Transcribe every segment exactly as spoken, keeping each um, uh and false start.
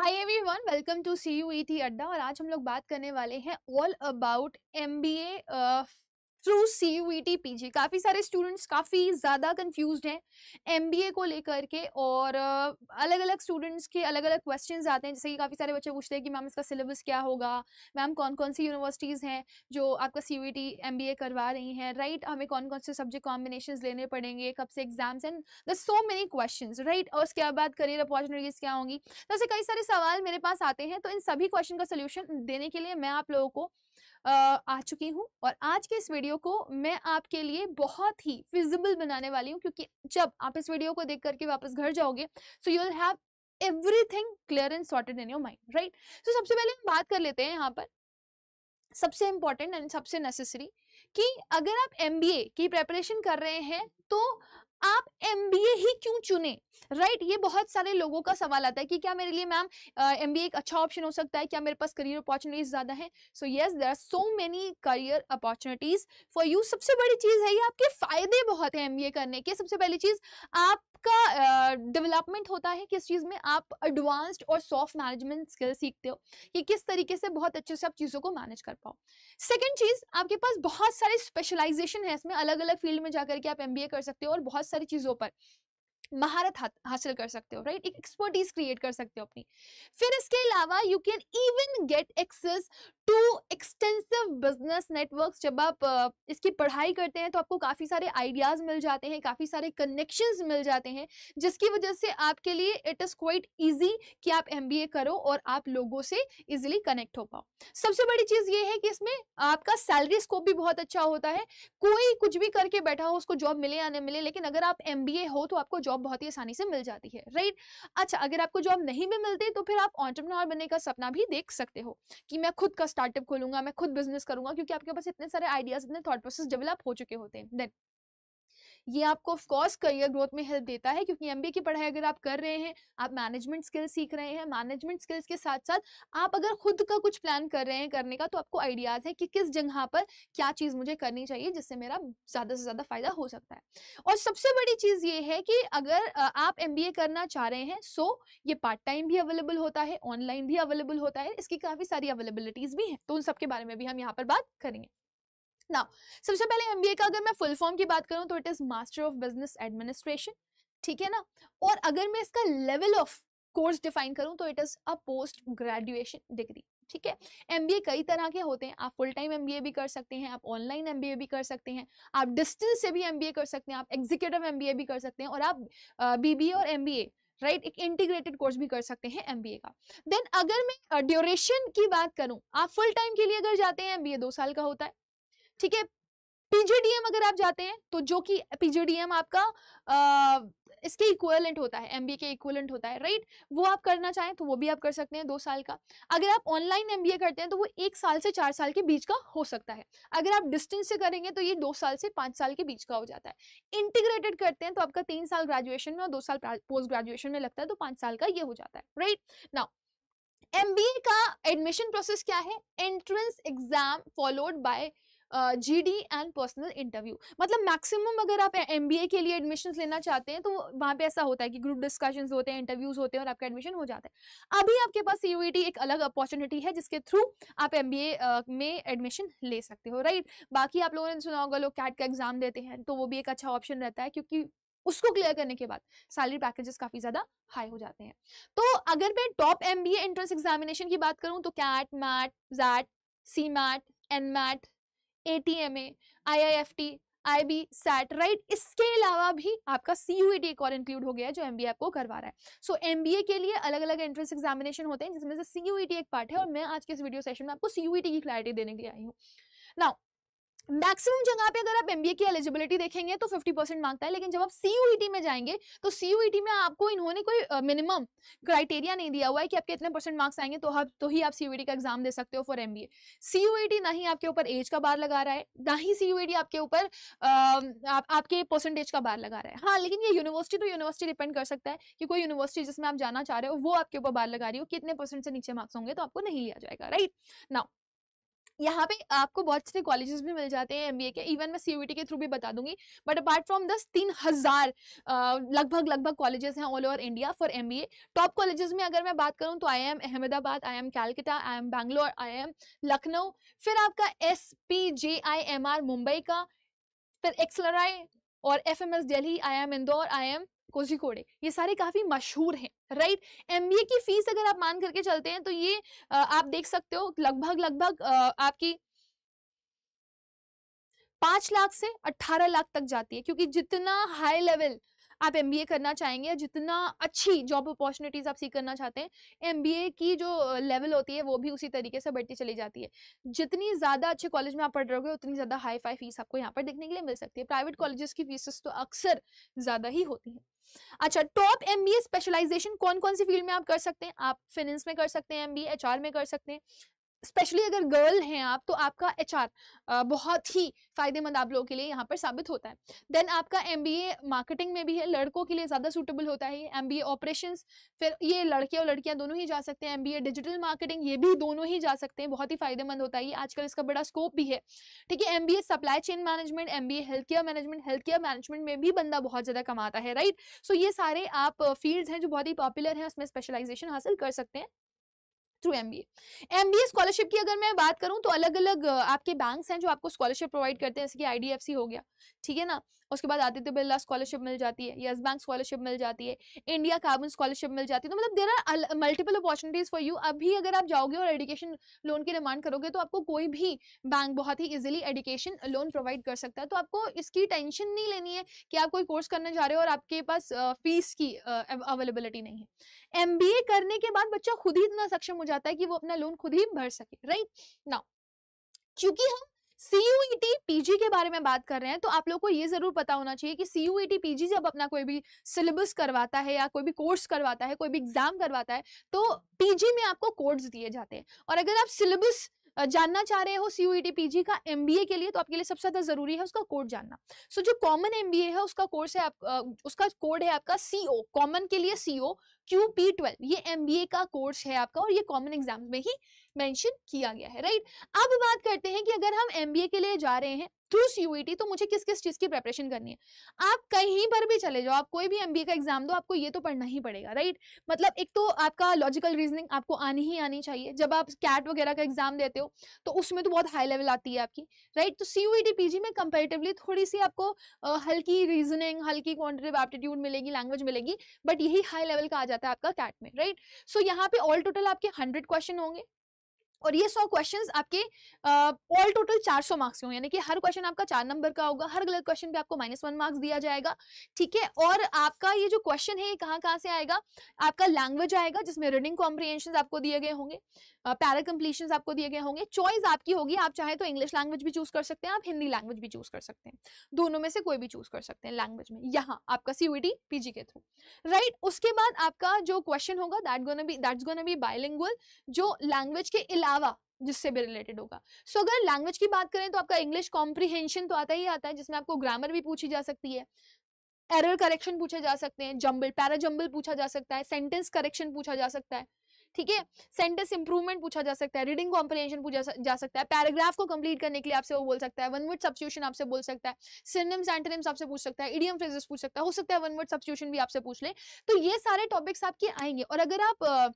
Hi everyone, welcome to C U E T अड्डा। और आज हम लोग बात करने वाले हैं all about M B A through C U E T P G। काफ़ी सारे स्टूडेंट्स काफ़ी ज़्यादा कंफ्यूज्ड हैं M B A को लेकर के, और अलग अलग स्टूडेंट्स के अलग अलग क्वेश्चंस आते हैं। जैसे कि काफ़ी सारे बच्चे पूछते हैं कि मैम इसका सिलेबस क्या होगा, मैम कौन कौन सी यूनिवर्सिटीज़ हैं जो आपका C U E T M B A करवा रही हैं, राइट, हमें कौन कौन से सब्जेक्ट कॉम्बिनेशन लेने पड़ेंगे, कब से exams, and the so many question, right. और उसके बाद करियर अपॉर्चुनिटीज़ क्या होंगी। तो ऐसे कई सारे सवाल मेरे पास आते हैं, तो इन सभी क्वेश्चन का सोल्यूशन देने के लिए मैं आप लोगों को आ चुकी हूँ। और आज के इस वीडियो को मैं आपके लिए बहुत ही फिजिबल बनाने वाली हूँ, क्योंकि जब आप इस वीडियो को देख करके वापस घर जाओगे so you will have everything clear and sorted in your mind, right. So सबसे पहले हम बात कर लेते हैं यहाँ पर सबसे इम्पोर्टेंट एंड सबसे नेसेसरी, कि अगर आप M B A की प्रेपरेशन कर रहे हैं तो आप M B A ही क्यों चुने, राइट। ये बहुत सारे लोगों का सवाल आता है कि क्या मेरे लिए मैम M B A एक अच्छा ऑप्शन हो सकता है, क्या मेरे पास करियर अपॉर्चुनिटीज ज़्यादा हैं। So yes, there are so many career opportunities for you. सबसे बड़ी चीज़ है ये, आपके फ़ायदे बहुत हैं M B A करने के। सबसे पहली चीज़, आप का डेवलपमेंट uh, होता है किस चीज़ में, आप एडवांस्ड और सॉफ्ट मैनेजमेंट स्किल सीखते हो कि किस तरीके से बहुत अच्छे से आप चीज़ों को मैनेज कर पाओ। सेकंड चीज़, आपके पास बहुत सारे स्पेशलाइजेशन है, इसमें अलग अलग फील्ड में जाकर के आप एमबीए कर सकते हो और बहुत सारी चीज़ों पर महारत हासिल कर सकते हो, राइट, एक एक्सपर्टीज क्रिएट कर सकते हो अपनी। फिर इसके अलावा you can even get access to extensive business networks. जब आप इसकी पढ़ाई करते हैं तो आपको काफ़ी सारे आइडियाज़ मिल जाते हैं, काफ़ी सारे कनेक्शंस मिल जाते हैं, जिसकी वजह से आपके लिए इट इज़ क्वाइट ईजी कि आप एमबीए करो और आप लोगों से ईजिली कनेक्ट हो पाओ। सबसे बड़ी चीज़ ये है कि इसमें आपका सैलरी स्कोप भी बहुत अच्छा होता है। कोई कुछ भी करके बैठा हो, उसको जॉब मिले या न मिले, लेकिन अगर आप एमबीए हो तो आपको जॉब बहुत ही आसानी से मिल जाती है, राइट। अच्छा, अगर आपको जॉब नहीं भी मिलती तो फिर आप एंटरप्रेन्योर बनने का सपना भी देख सकते हो कि मैं खुद का स्टार्टअप खोलूंगा, मैं खुद बिजनेस करूंगा, क्योंकि आपके पास इतने सारे आइडियाज, इतने थॉट प्रोसेस डेवलप हो चुके होते हैं। देन ये आपको ऑफ कोर्स करियर ग्रोथ में हेल्प देता है, क्योंकि एमबीए की पढ़ाई अगर आप कर रहे हैं, आप मैनेजमेंट स्किल्स सीख रहे हैं, मैनेजमेंट स्किल्स के साथ साथ आप अगर खुद का कुछ प्लान कर रहे हैं करने का, तो आपको आइडियाज़ है कि किस जगह पर क्या चीज़ मुझे करनी चाहिए जिससे मेरा ज़्यादा से ज़्यादा फायदा हो सकता है। और सबसे बड़ी चीज़ ये है कि अगर आप एमबीए करना चाह रहे हैं सो ये पार्ट टाइम भी अवेलेबल होता है, ऑनलाइन भी अवेलेबल होता है, इसकी काफ़ी सारी अवेलेबिलिटीज़ भी हैं, तो उन सब के बारे में भी हम यहाँ पर बात करेंगे। Now, सबसे पहले M B A का अगर मैं फुल फॉर्म की बात करूं तो it is master of business administration, ठीक है ना। और अगर मैं इसका लेवल ऑफ कोर्स डिफाइन करूं तो it is a post graduation degree, ठीक है। M B A कई तरह के होते हैं, आप full time M B A भी कर सकते हैं, आप ऑनलाइन M B A भी कर सकते हैं, आप डिस्टेंस से भी M B A कर सकते हैं, आप एग्जीक्यूटिव M B A भी कर सकते हैं, और आप B B A और M B A, right, right, एक इंटीग्रेटेड कोर्स भी कर सकते हैं M B A का। देन अगर मैं ड्यूरेशन uh, की बात करूँ, आप फुल टाइम के लिए अगर जाते हैं M B A दो साल का होता है, ठीक है। P G D M अगर आप जाते हैं तो जो कि P G D M आपका आ, इसके इक्वलेंट होता है, M B A के इक्वलेंट होता है, राइट, वो आप करना चाहें तो वो भी आप कर सकते हैं, दो साल का। अगर आप ऑनलाइन M B A करते हैं तो वो एक साल से चार साल के बीच का हो सकता है। अगर आप डिस्टेंस से करेंगे तो ये दो साल से पाँच साल के बीच का हो जाता है। इंटीग्रेटेड करते हैं तो आपका तीन साल ग्रेजुएशन में और दो साल पोस्ट ग्रेजुएशन में लगता है, तो पाँच साल का ये हो जाता है, right. Now M B A का एडमिशन प्रोसेस क्या है, entrance exam followed by G D and personal interview. मतलब मैक्सिमम अगर आप M B A के लिए एडमिशन्स लेना चाहते हैं तो वहाँ पे ऐसा होता है कि ग्रुप डिस्कशंस होते हैं, इंटरव्यूज होते हैं और आपका एडमिशन हो जाता है। अभी आपके पास C U E T एक अलग अपॉर्चुनिटी है जिसके थ्रू आप M B A uh, में एडमिशन ले सकते हो, राइट। बाकी आप लोगों ने सुना होगा लोग C A T का एग्जाम देते हैं, तो वो भी एक अच्छा ऑप्शन रहता है, क्योंकि उसको क्लियर करने के बाद सैलरी पैकेजेस काफ़ी ज़्यादा हाई हो जाते हैं। तो अगर मैं top M B A entrance examination की बात करूँ तो C A T, M A T, X A T, C M A T, N M A T, A T M A, I I F T, I B, S A T, right. इसके अलावा भी आपका C U E T एक और include हो गया है जो M B A आपको करवा रहा है। सो so, M B A के लिए अलग अलग एंट्रेंस एग्जामिनेशन होते हैं जिसमें से C U E T एक पार्ट है, और मैं आज के इस वीडियो सेशन में आपको C U E T की क्लैरिटी देने के लिए आई हूँ। नाउ मैक्सिमम जगह पे अगर आप M B A की एलिजिबिलिटी देखेंगे तो फिफ्टी परसेंट मांगता है, लेकिन जब आप C U E T में जाएंगे तो C U E T में आपको इन्होंने कोई मिनिमम uh, क्राइटेरिया नहीं दिया हुआ है कि आपके इतने परसेंट मार्क्स आएंगे तो आप तो ही आप C U E T का एग्जाम दे सकते हो for M B A। C U E T ना ही आपके ऊपर एज का बार लगा रहा है, ना ही C U E T आपके ऊपर आप, आपके परसेंटेज का बार लगा रहा है। हाँ, लेकिन ये यूनिवर्सिटी तो यूनिवर्सिटी डिपेंड कर सकता है कि कोई यूनिवर्सिटी जिसमें आप जाना चाह रहे हो वो आपके ऊपर बार लगा रही हो कि इतने परसेंट से नीचे मार्क्स होंगे तो आपको नहीं लिया जाएगा, राइट। नाउ यहाँ पे आपको बहुत से कॉलेजेस भी मिल जाते हैं एमबीए के, इवन मैं सीयूईटी के थ्रू भी बता दूंगी, बट अपार्ट फ्रॉम दस तीन हजार लगभग लगभग कॉलेजेस हैं all over India for MBA. Top colleges में अगर मैं बात करूँ तो I I M Ahmedabad, I I M Calcutta, I I M Bangalore, I I M Lucknow, फिर आपका S P J I M R Mumbai का, फिर एक्सलराई और F M S Delhi, I I M Indore, I I M Kozhikode, ये सारे काफी मशहूर हैं, राइट। एमबीए की फीस अगर आप मान करके चलते हैं तो ये आप देख सकते हो लगभग लगभग आपकी पांच लाख से अट्ठारह लाख तक जाती है, क्योंकि जितना हाई लेवल आप एमबीए करना चाहेंगे, जितना अच्छी जॉब अपॉर्चुनिटीज आप सीख करना चाहते हैं, एमबीए की जो लेवल होती है वो भी उसी तरीके से बढ़ती चली जाती है। जितनी ज़्यादा अच्छे कॉलेज में आप पढ़ रहोगे उतनी ज़्यादा हाई फाई फीस आपको यहाँ पर देखने के लिए मिल सकती है। प्राइवेट कॉलेजेस की फीसेस तो अक्सर ज़्यादा ही होती हैं। अच्छा, टॉप एमबीए स्पेशलाइजेशन कौन कौन सी फील्ड में आप कर सकते हैं? आप फाइनेंस में कर सकते हैं एमबीए, एचआर में कर सकते हैं, स्पेशली अगर गर्ल हैं आप तो आपका एचआर बहुत ही फायदेमंद आप लोगों के लिए यहाँ पर साबित होता है। देन आपका एमबीए मार्केटिंग में भी है, लड़कों के लिए ज़्यादा सूटेबल होता है एमबीए ऑपरेशंस, फिर ये लड़के और लड़कियाँ दोनों ही जा सकते हैं। एमबीए डिजिटल मार्केटिंग, ये भी दोनों ही जा सकते हैं, बहुत ही फायदेमंद होता है ये, आजकल इसका बड़ा स्कोप भी है, ठीक है। MBA supply chain management, MBA health care management, health care management में भी बंदा बहुत ज़्यादा कमाता है, राइट। सो ये सारे आप फील्ड्स हैं जो बहुत ही पॉपुलर हैं, उसमें स्पेशलाइजेशन हासिल कर सकते हैं थ्रू एमबीए। एमबीए स्कॉलरशिप की अगर मैं बात करूं तो अलग अलग आपके बैंक्स हैं जो आपको स्कॉलरशिप प्रोवाइड करते हैं, जैसे कि आईडीएफसी हो गया, ठीक है ना, उसके बाद आदित्य बिरला स्कॉलरशिप मिल जाती है, यस बैंक स्कॉलरशिप मिल जाती है, इंडिया कार्बन स्कॉलरशिप मिल जाती है। तो मतलब there are multiple opportunities for you. अभी अगर आप जाओगे और एजुकेशन लोन की डिमांड करोगे तो आपको कोई भी बैंक बहुत ही ईजिली एजुकेशन लोन प्रोवाइड कर सकता है, तो आपको इसकी टेंशन नहीं लेनी है कि आप कोई कोर्स करने जा रहे हो और आपके पास फीस की अवेलेबिलिटी नहीं है। एमबीए करने के बाद बच्चा खुद ही इतना सक्षम हो जाता है कि वो अपना लोन खुद ही भर सके, राइट। नाउ क्योंकि हम C U E T P G के बारे में बात कर रहे हैं तो आप लोगों को ये जरूर पता होना चाहिए कि C U E T P G जब अपना कोई भी सिलेबस करवाता है या कोई भी कोर्स करवाता है, कोई भी एग्जाम करवाता है, तो P G में आपको कोड्स दिए जाते हैं। और अगर आप सिलेबस जानना चाह रहे हो C U E T P G का M B A के लिए, तो आपके लिए सबसे ज्यादा जरूरी है उसका कोड जानना। सो so, जो कॉमन M B A है उसका कोर्स है आप, उसका कोड है आपका C O, कॉमन के लिए C O Q P twelve, ये M B A का कोर्स है आपका और ये कॉमन एग्जाम में ही मेंशन किया गया है, राइट। अब बात करते हैं कि अगर हम M B A के लिए जा रहे हैं through C U E T तो मुझे किस किस चीज की प्रिपरेशन करनी है। आप कहीं पर भी चले जाओ, आप कोई भी M B A का एग्जाम दो, आपको ये तो पढ़ना ही पड़ेगा, राइट। मतलब एक तो आपका लॉजिकल रीजनिंग आपको आनी ही आनी चाहिए। जब आप कैट वगैरह का एग्जाम देते हो तो उसमें तो बहुत हाई लेवल आती है आपकी, राइट। तो C U E T P G में कंपेरेटिवली थोड़ी सी आपको हल्की रीजनिंग, हल्की क्वांटिटेटिव एप्टीट्यूड मिलेगी, लैंग्वेज मिलेगी, बट यही हाई लेवल का आ जाता है आपका कैट में, राइट। सो यहाँ पे ऑल टोटल आपके हंड्रेड क्वेश्चन होंगे और ये सौ क्वेश्चंस आपके ऑल टोटल चार सौ मार्क्स के होंगे, यानी कि हर क्वेश्चन आपका चार नंबर का होगा, हर गलत क्वेश्चन पे आपको माइनस वन मार्क्स दिया जाएगा, ठीक है। और आपका ये जो क्वेश्चन है ये कहाँ कहाँ से आएगा? आपका लैंग्वेज आएगा जिसमें रीडिंग कॉम्प्रिहेंशन आपको दिए गए होंगे, पैरा कंप्लीशन आपको दिए गए होंगे। चॉइस आपकी होगी, आप चाहे तो इंग्लिश लैंग्वेज भी चूज कर सकते हैं, आप हिंदी लैंग्वेज भी चूज कर सकते हैं, दोनों में से कोई भी चूज कर सकते हैं लैंग्वेज में, यहाँ आपका C U E T P G के थ्रू, राइट। उसके बाद आपका जो क्वेश्चन होगा that gonna be that's gonna be bilingual, जो लैंग्वेज के अलावा जिससे भी रिलेटेड होगा। सो so, अगर लैंग्वेज की बात करें तो आपका इंग्लिश कॉम्प्रिहेंशन तो आता ही आता है, जिसमें आपको ग्रामर भी पूछी जा सकती है, एरर करेक्शन पूछे जा सकते हैं, जंबल पैरा जंबल पूछा जा सकता है, सेंटेंस करेक्शन पूछा जा सकता है, ठीक है, सेंटेंस इंप्रूवमेंट पूछा जा सकता है, रीडिंग कॉम्प्रिहेंशन पूछा जा सकता है, पैराग्राफ को कंप्लीट करने के लिए आपसे वो बोल सकता है, वन वर्ड सब्स्टिट्यूशन आपसे बोल सकता है, सिनोनिम्स एंटोनिम्स आपसे पूछ सकता है, इडियम फ्रेजेस पूछ सकता है, हो सकता है वन वर्ड सब्स्टिट्यूशन भी आपसे पूछ ले। तो ये सारे टॉपिक्स आपके आएंगे और अगर आप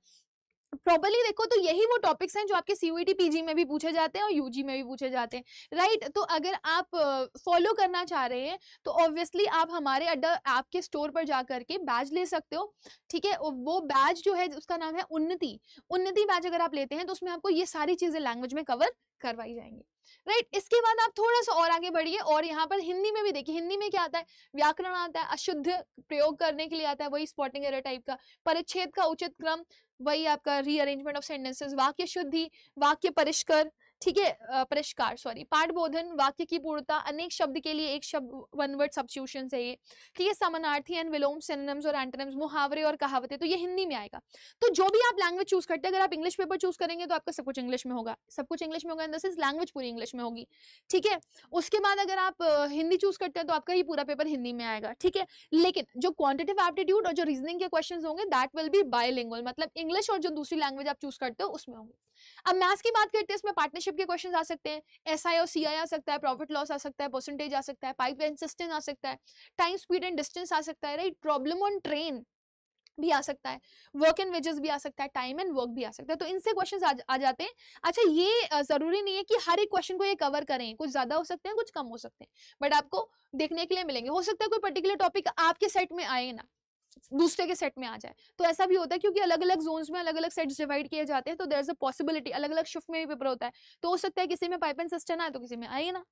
प्रॉपरली देखो तो यही वो टॉपिक्स हैं जो आपके C U E T P G में भी पूछे जाते हैं और U G में भी पूछे जाते हैं, राइट। तो अगर आप फॉलो uh, करना चाह रहे हैं तो ऑब्वियसली आप हमारे अड्डा ऐप के स्टोर पर जा करके बैच ले सकते हो, ठीक है। वो बैच जो है उसका नाम है उन्नति, उन्नति बैच अगर आप लेते हैं तो उसमें आपको ये सारी चीज़ें लैंग्वेज में कवर करवाई जाएंगी, राइट right? इसके बाद आप थोड़ा सा और आगे बढ़िए और यहाँ पर हिंदी में भी देखिए, हिंदी में क्या आता है, व्याकरण आता है, अशुद्ध प्रयोग करने के लिए आता है, वही स्पॉटिंग एरर टाइप का, परिच्छेद का उचित क्रम, वही आपका रीअरेंजमेंट ऑफ सेंटेंसेस, वाक्य शुद्धि, वाक्य परिष्कार, ठीक है, परिष्कार सॉरी, पाठ बोधन, वाक्य की पूर्णता, अनेक शब्द के लिए एक शब्द, वन वर्ड सब्स्टिट्यूशन है ये, ठीक है, समानार्थी एंड विलोम, सिनोनिम्स और एंटोनिम्स, मुहावरे और कहावतें, तो ये हिंदी में आएगा। तो जो भी आप लैंग्वेज चूज करते हैं, अगर आप इंग्लिश पेपर चूज करेंगे तो आपका सब कुछ इंग्लिश में होगा, सब कुछ इंग्लिश में होगा इन द सेंस लैंग्वेज पूरी इंग्लिश में होगी, ठीक है। उसके बाद अगर आप हिंदी चूज करते हैं तो आपका ही पूरा पेपर हिंदी में आएगा, ठीक है। लेकिन जो क्वांटिटेटिव एप्टीट्यूड और जो रीजनिंग के क्वेश्चन होंगे दैट विल बी बायलिंगुअल, मतलब इंग्लिश और जो दूसरी लैंग्वेज आप चूज करते हो उसमें होंगे। अब मैथ्स की बात करते हैं, इसमें पार्टनरशिप के क्वेश्चन आ सकते हैं, एस आई और सी आई आ सकता है, प्रॉफिट लॉस आ सकता है, परसेंटेज आ सकता है, पाइप कंसिस्टेंस आ सकता है, टाइम स्पीड एंड डिस्टेंस आ सकता है, राइट, प्रॉब्लम ऑन ट्रेन भी आ सकता है, वर्क एंड वेजेस भी आ सकता है, टाइम एंड वर्क भी आ सकता है, तो इनसे क्वेश्चंस आ, आ जाते हैं। अच्छा, ये जरूरी नहीं है कि हर एक क्वेश्चन को ये कवर करें, कुछ ज्यादा हो सकते हैं, कुछ कम हो सकते हैं, बट आपको देखने के लिए मिलेंगे। हो सकता है कोई पर्टिकुलर टॉपिक आपके सेट में आए ना, दूसरे के सेट में आ जाए, तो ऐसा भी होता है क्योंकि अलग अलग जोन्स में अलग अलग सेट्स डिवाइड किए जाते हैं, तो देयर इज अ पॉसिबिलिटी, अलग अलग शिफ्ट में भी पेपर होता है, तो हो सकता है किसी में पाइप एंड सिस्टम आए तो किसी में आए ना,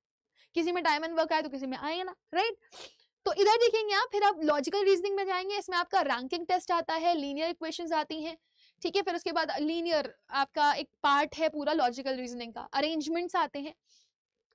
किसी में टाइम एंड वर्क आए तो किसी में आए ना, राइट। तो इधर देखेंगे आप, फिर आप लॉजिकल रीजनिंग में जाएंगे, इसमें आपका रैंकिंग टेस्ट आता है, लीनियर इक्वेशंस आती हैं, ठीक है, फिर उसके बाद लीनियर आपका एक पार्ट है पूरा लॉजिकल रीजनिंग का, अरेंजमेंट्स आते हैं,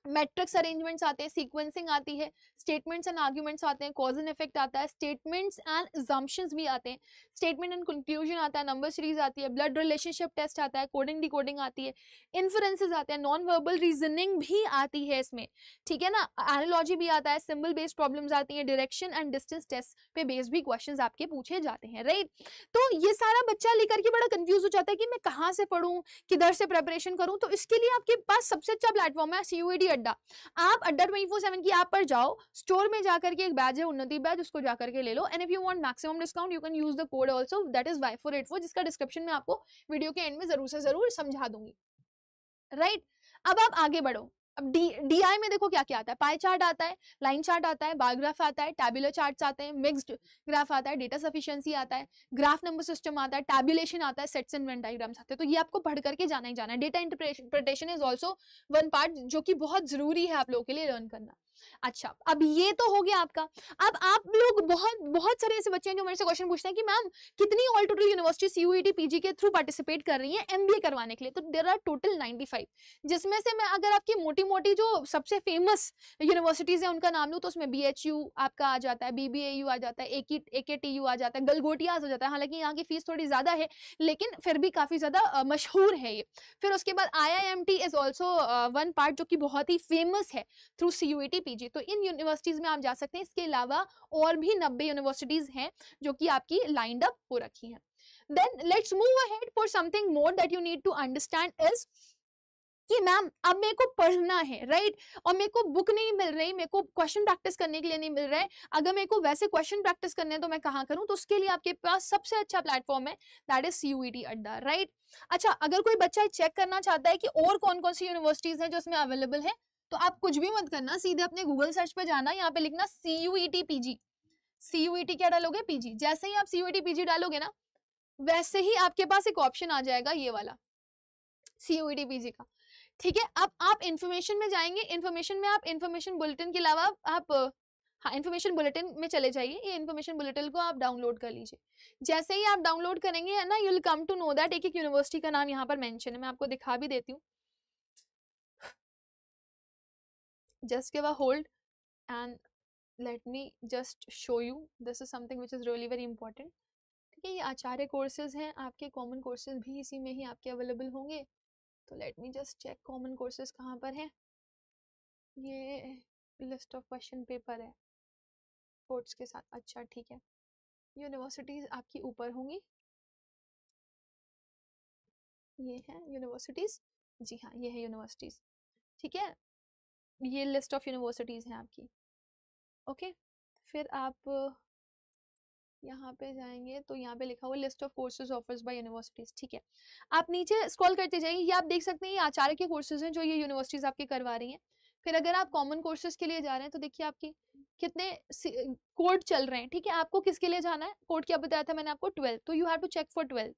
मैट्रिक्स अरेंजमेंट्स आते हैं, सीक्वेंसिंग आती है, स्टेटमेंट्स एंड आर्ग्यूमेंट्स आते हैं, कॉज एंड इफेक्ट आता है, स्टेटमेंट्स एंड अजम्पशंस भी आते हैं, स्टेटमेंट एंड कंक्लूजन आता है, नंबर सीरीज आती है, ब्लड रिलेशनशिप टेस्ट आता है, कोडिंग डिकोडिंग आती है, इन्फरेंसेस आते हैं, नॉन वर्बल रीजनिंग भी आती है इसमें, ठीक है ना, एनालॉजी भी आता है, सिंबल बेस्ड प्रॉब्लम्स आती हैं, डायरेक्शन एंड डिस्टेंस टेस्ट पे बेस्ड भी क्वेश्चन आपके पूछे जाते हैं, राइट। तो ये सारा बच्चा लेकर के बड़ा कंफ्यूज हो जाता है कि मैं कहाँ से पढ़ूँ, किधर से प्रेपरेशन करूँ, तो इसके लिए आपके पास सबसे अच्छा प्लेटफॉर्म है C U E T Adda. आप अड्डा ट्वेंटी फोर सेवन की ऐप पर जाओ, स्टोर में जाकर के एक बैच है उन्नति बैच, उसको जाकर के ले लो, and if you want maximum discount you can use the code also, that is Y four eight four, जिसका डिस्क्रिप्शन में आपको वीडियो के एंड में जरूर से जरूर समझा दूंगी, राइट। अब आप आगे बढ़ो, अब डी डी आई में देखो क्या क्या आता है, पाई चार्ट आता है, लाइन चार्ट आता है, बार ग्राफ आता है, टैबुलर चार्ट्स आते हैं, मिक्स्ड ग्राफ आता है, डेटा सफिशिएंसी आता है, ग्राफ नंबर सिस्टम आता है, टैबुलेशन आता है, सेट्स एंड वेन डायग्राम्स आते हैं, तो ये आपको पढ़ करके जाना ही जाना है। Data interpretation is also one part जो कि बहुत जरूरी है आप लोगों के लिए लर्न करना। अच्छा, अब ये तो हो गया आपका। अब आप लोग बहुत बहुत सारे ऐसे बच्चे हैं जो मेरे से क्वेश्चन पूछते हैं कि मैम कितनी all total university C U E T PG के थ्रू पार्टिसिपेट कर रही है एमबीए करवाने के लिए, तो there are total ninety five, जिसमें से मैं अगर आपकी मोटी मोटी जो सबसे फेमस यूनिवर्सिटीज है उनका नाम लूँ तो उसमें बी एच यू आपका आ जाता है, बी बी ए यू आ जाता है, ए के टी यू आ जाता है, गलगोटियाज आ जाता है, हालांकि यहाँ की फीस थोड़ी ज्यादा है लेकिन फिर भी काफी ज्यादा मशहूर है ये। फिर उसके बाद I I M T is also one part जो कि बहुत ही फेमस है through C U E T PG, तो इन यूनिवर्सिटीज में आप जा सकते हैं। इसके अलावा और भी नब्बे यूनिवर्सिटीज हैं जो कि आपकी लाइंड अप हो रखी हैं। Then let's move ahead for something more that you need to understand is कि मैम अब मेरे को पढ़ना है, राइट, और मेरे को बुक नहीं मिल रही, मेरे को क्वेश्चन प्रैक्टिस करने के लिए नहीं मिल रहा है, अगर मेरे को वैसे क्वेश्चन प्रैक्टिस करने हैं तो मैं कहाँ करूँ, तो उसके लिए आपके पास सबसे अच्छा प्लेटफॉर्म है that is C U E T Adda, right. अच्छा, अगर कोई बच्चा चेक करना चाहता है कि और कौन कौन सी यूनिवर्सिटीज हैं जो इसमें अवेलेबल है, तो आप कुछ भी मत करना, सीधे अपने गूगल सर्च पे जाना, यहाँ पे लिखना C U E T PG, C U E T क्या डालोगे, पीजी। जैसे ही आप C U E T PG डालोगे ना, वैसे ही आपके पास एक ऑप्शन आ जाएगा ये वाला C U E T PG का, ठीक है। अब आप इन्फॉर्मेशन में जाएंगे, इन्फॉर्मेशन में आप इन्फॉर्मेशन बुलेटिन के अलावा आप हाँ इन्फॉर्मेशन बुलेटिन में चले जाइए, ये इन्फॉर्मेशन बुलेटिन को आप डाउनलोड कर लीजिए। जैसे ही आप डाउनलोड करेंगे ना, you will come to know that एक एक यूनिवर्सिटी का नाम यहाँ पर मेंशन है, मैं आपको दिखा भी देती हूँ, just give a hold and let me just show you, this is something which is really very important, ठीक है। ये आचार्य कोर्सेज हैं, आपके कॉमन कोर्सेज भी इसी में ही आपके अवेलेबल होंगे, तो let me just check common courses कहाँ पर हैं। ये लिस्ट ऑफ क्वेश्चन पेपर है कोर्ट्स के साथ, अच्छा ठीक है, यूनिवर्सिटीज आपकी ऊपर होंगी, ये हैं यूनिवर्सिटीज, जी हाँ ये है यूनिवर्सिटीज, ठीक है, ये लिस्ट ऑफ यूनिवर्सिटीज़ हैं आपकी, ओके। फिर आप यहाँ पे जाएंगे तो यहाँ पे लिखा हुआ list of courses offers by universities, ठीक है, आप नीचे स्क्रॉल करते जाइए, ये आप देख सकते हैं ये आचार्य के कोर्सेज हैं जो ये यूनिवर्सिटीज़ आपके करवा रही हैं। फिर अगर आप कॉमन कोर्सेज के लिए जा रहे हैं तो देखिए आपकी कितने कोड चल रहे हैं, ठीक है, आपको किसके लिए जाना है, कोड क्या बताया था मैंने आपको, ट्वेल्थ, तो you have to check for twelfth,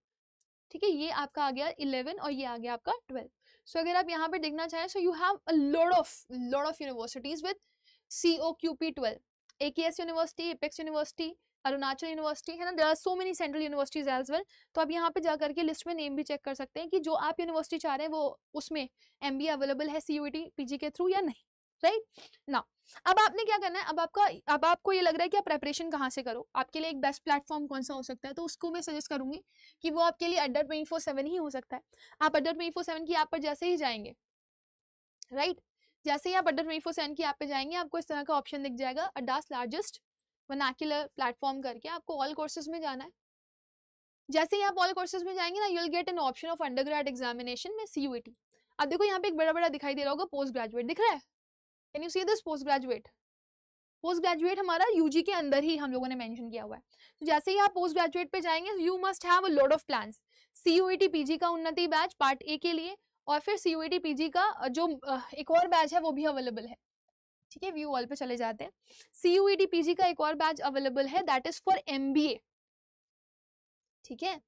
ठीक है, ये आपका आ गया इलेवन और ये आ गया आपका ट्वेल्थ। सो so, अगर आप यहाँ पे देखना चाहें, so you have a lot of lot of universities with C O Q P twelve, A K S university, apex university, Arunachal university, है ना, there are so many central universities as well. तो आप यहाँ पे जा करके लिस्ट में name भी चेक कर सकते हैं कि जो आप यूनिवर्सिटी चाह रहे हैं वो उसमें एमबीए अवेलेबल है C U E T PG के थ्रू या नहीं, राइट ना। अब आपने क्या करना है, अब आपका अब आपको ये लग रहा है कि आप प्रेपरेशन कहाँ से करो, आपके लिए एक बेस्ट प्लेटफॉर्म कौन सा हो सकता है, तो उसको मैं सजेस्ट करूंगी कि वो आपके लिए अड्डा ट्वेंटी फोर सेवन ही हो सकता है। आप अड्डा ट्वेंटी फोर सेवन की ऐप पर जैसे ही जाएंगे, राइट, जैसे ही आप अड्डा ट्वेंटी फोर सेवन की ऐप पर जाएंगे आपको इस तरह का ऑप्शन दिख जाएगा, अड्डास लार्जेस्ट वर्नाक्युलर प्लेटफॉर्म करके। आपको ऑल कोर्सेज में जाना है, जैसे ही आप ऑल कोर्सेज में जाएंगे ना, you will get an option of undergrad examination में सीयूईटी। अब देखो यहाँ पे एक बड़ा बड़ा दिखाई दे रहा होगा पोस्ट ग्रेजुएट, दिख रहा है? Can you see this post graduate? Post graduate हमारा यूजी के अंदर ही हम लोगों ने मेंशन किया हुआ है। तो जैसे ही आप पोस्ट ग्रेजुएट पे जाएंगे, you must have a lot of plans. CUET PG का उन्नति बैच पार्ट ए के लिए, और फिर सीयूईटी पीजी का जो एक और बैच है वो भी अवेलेबल है। ठीक है, व्यू वॉल पे चले जाते हैं। सीयूईटी पीजी का एक और बैच अवेलेबल है, दैट इज फॉर एमबीए। ठीक है,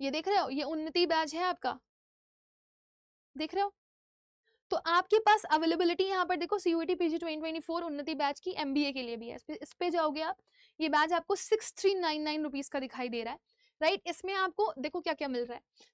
ये देख रहे हो, ये उन्नति बैच है आपका, देख रहे हो? तो आपके पास अवेलेबिलिटी यहाँ पर देखो, CUET PG twenty twenty four Unnati batch की एमबीए के लिए भी है। इस पे जाओगे आप, ये बैच आपको six three nine nine rupees का दिखाई दे रहा है, राइट? इसमें आपको देखो क्या क्या मिल रहा है।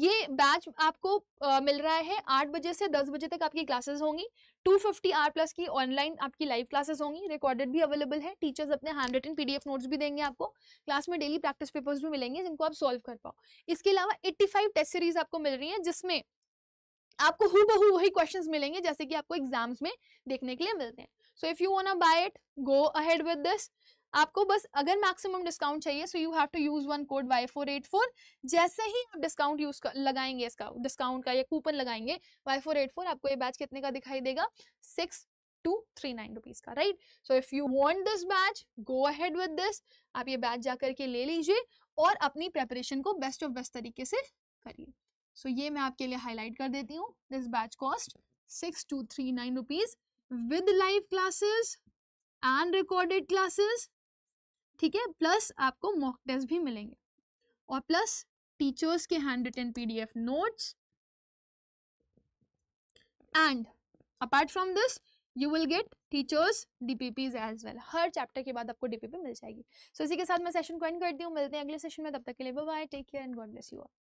ये बैच आपको आ, मिल रहा है आठ बजे से दस बजे तक आपकी क्लासेस होंगी, टू फिफ्टी आर प्लस की ऑनलाइन आपकी लाइव क्लासेस होंगी, रिकॉर्डेड भी अवेलेबल है। टीचर्स अपने हैंड रिटन पीडीएफ नोट्स भी देंगे आपको, क्लास में डेली प्रैक्टिस पेपर्स भी मिलेंगे जिनको आप सॉल्व कर पाओ। इसके अलावा पचासी टेस्ट सीरीज आपको मिल रही है, जिसमें आपको हूबहू वही क्वेश्चंस मिलेंगे जैसे कि आपको एग्जाम्स में देखने के लिए मिलते हैं। So if you want buy it, go ahead with this. आपको बस अगर मैक्सिमम डिस्काउंट चाहिए, so you have to use one code Y four eight four. जैसे ही आप डिस्काउंट यूज लगाएंगे, इसका डिस्काउंट का या कूपन लगाएंगे वाई फोर एट फोर, आपको ये बैच कितने का दिखाई देगा? Six two three nine rupees का, right? So if you want this batch, go ahead with this. आप ये बैच जा करके ले लीजिए और अपनी प्रेपरेशन को बेस्ट ऑफ बेस्ट तरीके से करिए। सो so, ये मैं आपके लिए हाईलाइट कर देती हूँ। This batch cost six two three nine rupees with live classes and recorded classes, ठीक है? प्लस आपको मॉक टेस्ट भी मिलेंगे और प्लस टीचर्स के hand written PDF notes, and apart from this you will get teachers DPPs as well. हर chapter के बाद आपको डीपीपी मिल जाएगी। सो so, इसी के साथ मैं सेशन को एंड करती हूँ। मिलते हैं अगले सेशन में, तब तक के लिए bye bye, take care and God bless you all.